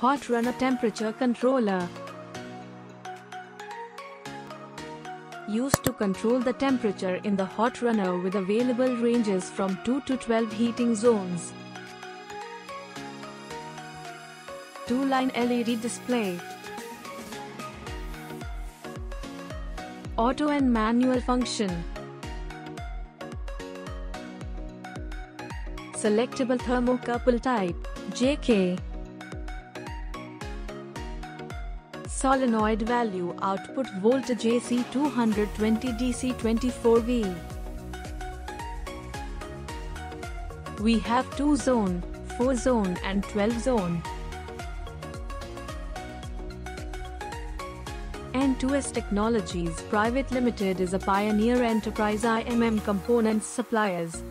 hot runner temperature controller, used to control the temperature in the hot runner with available ranges from 2 to 12 heating zones. 2-line LED display, auto and manual function, selectable thermocouple type, JK, solenoid value output voltage AC 220 DC 24V. We have 2-zone, 4-zone and 12-zone. N2S Technologies Private Limited is a pioneer enterprise IMM components suppliers.